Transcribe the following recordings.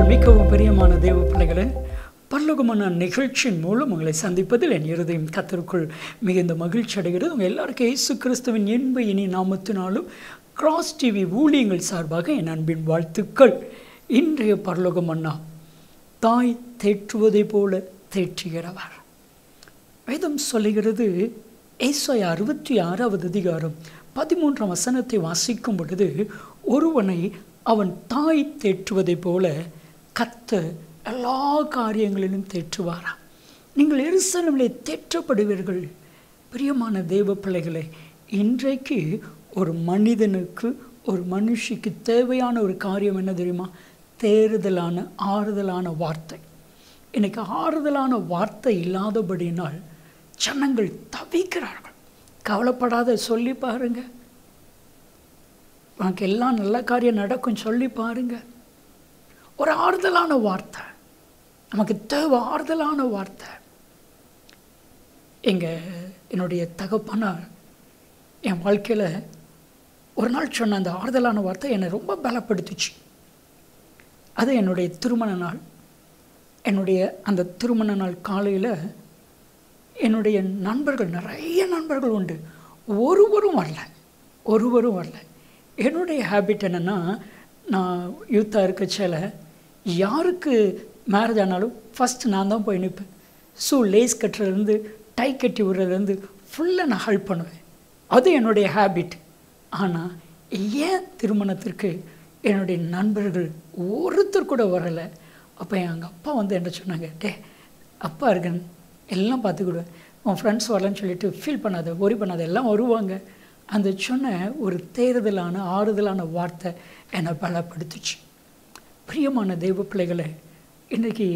அன்புக்குள் மிகவும் பிரியமான தேவ பிள்ளைகளே, பரலோகமான நிகழ்ச்சியின் மூலம் உங்களை சந்திப்பதில் என் இருதயம் கர்த்தருக்குள் மிகுந்த மகிழ்ச்சி அடைகிறது. உங்கள் எல்லாருக்கும் இயேசு கிறிஸ்துவின் இன்ப இனி நாமத்தினாலும் கிராஸ் டிவி ஊழியங்கள் சார்பாக என் அன்பின் வாழ்த்துக்கள். இன்றைய பரலோகமன்னா தாய் தேற்றுவதை போல தேற்றுகிறவர். வேதம் சொல்லுகிறது, ஏசாயா 66:13 வாசிக்கும் பொழுது, ஒருவனை அவன் தாய் தேற்றுவதை போல கர்த்தர் எல்லா காரியங்களிலும் தேற்றுவாரா, நீங்கள் எருசலேமிலே தேற்றப்படுவீர்கள். பிரியமான தேவ பிள்ளைகளை, இன்றைக்கு ஒரு மனிதனுக்கு ஒரு மனுஷிக்கு தேவையான ஒரு காரியம் என்ன தெரியுமா? தேறுதலான ஆறுதலான வார்த்தை. இன்றைக்கு ஆறுதலான வார்த்தை இல்லாதபடினால் ஜனங்கள் தவிக்கிறார்கள். கவலைப்படாத, சொல்லி பாருங்க, உனக்கு எல்லாம் நல்ல காரியம் நடக்கும், சொல்லி பாருங்க. ஒரு ஆறுதலான வார்த்தை நமக்கு தேவை, ஆறுதலான வார்த்தை. என்னுடைய தகப்பனார் என் வாழ்க்கையில் ஒரு நாள் சொன்ன அந்த ஆறுதலான வார்த்தை என்னை ரொம்ப பலப்படுத்துச்சு. அது என்னுடைய திருமண நாள். என்னுடைய அந்த திருமண நாள் காலையில் என்னுடைய நண்பர்கள், நிறைய நண்பர்கள் உண்டு, ஒருவரும் வரல. என்னுடைய ஹேபிட் என்னென்னா, நான் யூத்தாக இருக்கச்சல யாருக்கு மேரேஜ் ஆனாலும் ஃபஸ்ட்டு நான் தான் போய் நிற்பேன். ஸோ லேஸ் கட்டுறதுலேருந்து டை கட்டி விடுறதுலேருந்து ஃபுல்லாக நான் ஹெல்ப் பண்ணுவேன். அது என்னுடைய ஹேபிட். ஆனால் ஏன் திருமணத்திற்கு என்னுடைய நண்பர்கள் ஒருத்தர் கூட வரலை. அப்போ எங்கள் அப்பா வந்து என்ன சொன்னாங்க, டே அப்பா இருக்கேன், எல்லாம் பார்த்துக்கிடுவேன், உன் ஃப்ரெண்ட்ஸ் வரலன்னு சொல்லிட்டு ஃபீல் பண்ணாத, ஒரி பண்ணாத, எல்லாம் வருவாங்க. அந்த சொன்ன ஒரு தேறுதலான ஆறுதலான வார்த்தை என்னை பலப்படுத்துச்சு. பிரியமான தெய்வ பிள்ளைகளை, இன்றைக்கி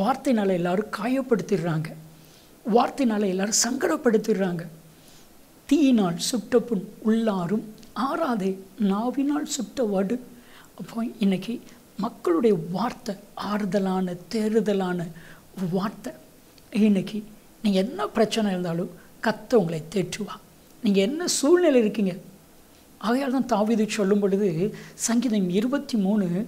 வார்த்தைனால் எல்லோரும் காயப்படுத்திடுறாங்க, வார்த்தைனால் எல்லோரும் சங்கடப்படுத்திடுறாங்க. தீயினால் சுட்ட புண் உள்ளாரும் ஆறாதே, நாவினால் சுட்ட வடு. அப்போ இன்றைக்கி மக்களுடைய வார்த்தை ஆறுதலான தேறுதலான வார்த்தை. இன்றைக்கி நீங்கள் என்ன பிரச்சனை இருந்தாலும் கர்த்தர் உங்களை தேற்றுவா. நீங்கள் என்ன சூழ்நிலை இருக்கீங்க, ஆகையால் தான் தாவீது சொல்லும் பொழுது சங்கீதம் 23:4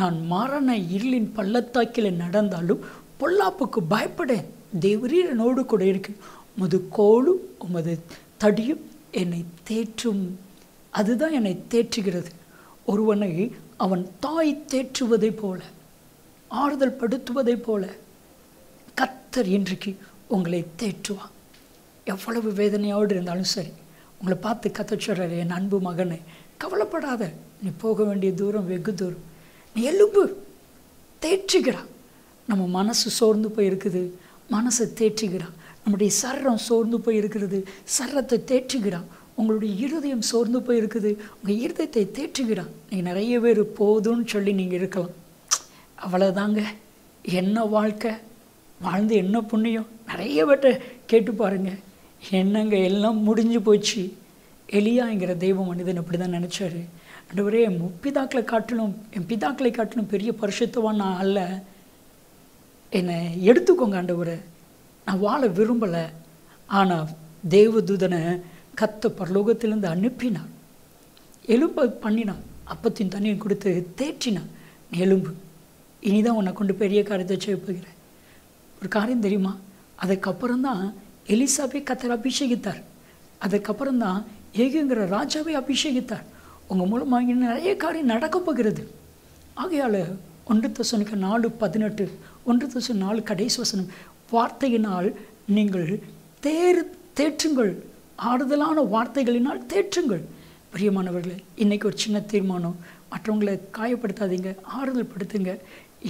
நான் மரண இருளின் பள்ளத்தாக்கில் நடந்தாலும் பொல்லாப்புக்கு பயப்படேன், தேவரீர் என்னோடு கூட இருக்கு, உமது கோலும் உமது தடியும் என்னை தேற்றும், அதுதான் என்னை தேற்றுகிறது. ஒருவனை அவன் தாய் தேற்றுவதை போல, ஆறுதல் படுத்துவதை போல கர்த்தர் இன்றைக்கு உங்களை தேற்றுவான். எவ்வளவு வேதனையோடு இருந்தாலும் சரி, உங்களை பார்த்து கர்த்தர் சொல்கிறார், என் அன்பு மகனை கவலைப்படாத, நீ போக வேண்டிய தூரம் வெகு தூரம், நீ எலும்பு தேற்றுகிறான். நம்ம மனசு சோர்ந்து போயிருக்குது, மனசை தேற்றுகிறான். நம்முடைய சர்ரம் சோர்ந்து போயிருக்கிறது, சர்ரத்தை தேற்றுகிறான். உங்களுடைய இருதயம் சோர்ந்து போயிருக்குது, உங்கள் இருதயத்தை தேற்றுகிறான். நீங்கள் நிறைய பேர் போதும்னு சொல்லி நீங்கள் இருக்கலாம், அவ்வளோதாங்க, என்ன வாழ்க்கை வாழ்ந்து என்ன புண்ணியம். நிறைய பேர்ட்ட கேட்டு பாருங்கள், என்னங்க எல்லாம் முடிஞ்சு போச்சு. எலியாங்கிற தெய்வ மனிதன் அப்படி தான் நினச்சாரு, ஆண்டவரே என் என் பிதாக்களை காட்டிலும் பெரிய பரிசுத்தவான் நான் அல்ல, என்னை எடுத்துக்கோங்க ஆண்டவரே, நான் வாழ விரும்பலை. ஆனால் தேவதூதனை கர்த்த பரலோகத்திலிருந்து அனுப்பினான், எலும்பு பண்ணினான், அப்பத்தின் தண்ணியும் கொடுத்து தேற்றினான், எலும்பு இனிதான் உன்னை கொண்டு பெரிய காரியத்தை செய்யப்போகிறேன். ஒரு காரியம் தெரியுமா, அதுக்கப்புறம்தான் எலிசாவே கர்த்தர் அபிஷேகித்தார், அதுக்கப்புறம்தான் ஏகுங்கிற ராஜாவை அபிஷேகித்தார். உங்கள் மூலமாக நிறைய காரியம் நடக்கப் போகிறது. ஆகையால் 1 Thessalonians 4:18 1 Thessalonians 4 கடைசி வசனம், வார்த்தையினால் நீங்கள் தேற்றுங்கள், ஆறுதலான வார்த்தைகளினால் தேற்றுங்கள். பிரியமானவர்களே, இன்றைக்கி ஒரு சின்ன தீர்மானம், மற்றவங்களை காயப்படுத்தாதீங்க, ஆறுதல் படுத்துங்க.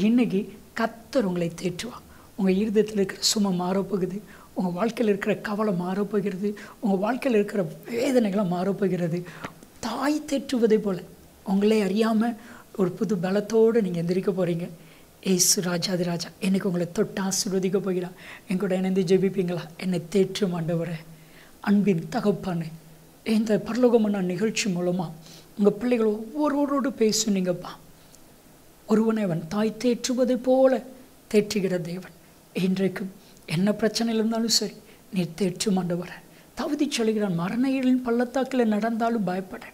இன்றைக்கி கர்த்தர் உங்களை தேற்றுவா. உங்கள் இருதயத்தில் இருக்கிற சுமை மாறப்போகுது, உங்கள் வாழ்க்கையில் இருக்கிற கவலை மாறப்போகிறது, உங்கள் வாழ்க்கையில் இருக்கிற வேதனைகளை மாறப்போகிறது. தாய் தேற்றுவதை போல் உங்களே அறியாமல் ஒரு புது பலத்தோடு நீங்கள் எந்திரிக்க போகிறீங்க. ஏசு ராஜாதி ராஜா எனக்கு உங்களை தொட்டு ஆசீர்வதிக்க போகிறான். என் கூட இணைந்து ஜெபிப்பீங்களா? என்னை தேற்றும் ஆண்டவரே. அன்பின் தகப்பானே, இந்த பரலோகமான நிகழ்ச்சி மூலமாக உங்கள் பிள்ளைகள் ஒவ்வொருவரோடு பேசுனீங்கப்பா. ஒருவனை அவன் தாய் தேற்றுவதை போல தேற்றுகிற தேவன், இன்றைக்கும் என்ன பிரச்சனையில் இருந்தாலும் சரி நீ தேற்றும் ஆண்டவரே. தகுதி சொல்கிறான், மரண இருளின் பள்ளத்தாக்கில் நடந்தாலும் பயப்பட,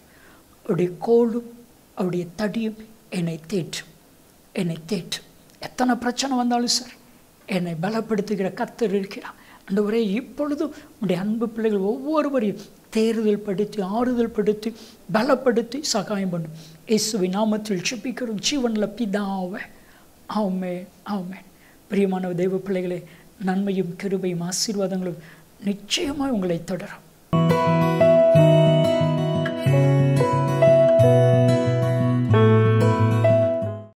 அவருடைய கோலும் அவருடைய தடியும் என்னை தேற்றும். என்னை தேட்டு. எத்தனை பிரச்சனை வந்தாலும் சார் என்னை பலப்படுத்துகிற கர்த்தர் இருக்கிறார். ஆண்டவரே, இப்பொழுதும் உடைய அன்பு பிள்ளைகள் ஒவ்வொருவரையும் தேர்தல் படுத்தி, ஆறுதல் படுத்தி, பலப்படுத்தி சகாயம் பண்ணும். இயேசுவின் நாமத்தில் செபிக்கிறோம் ஜீவன்ல பிதாவே, ஆமென், ஆமென். பிரியமான தெய்வ பிள்ளைகளே, நன்மையும் கிருபையும் ஆசீர்வாதங்களும் நிச்சயமாக உங்களை தொடரும்.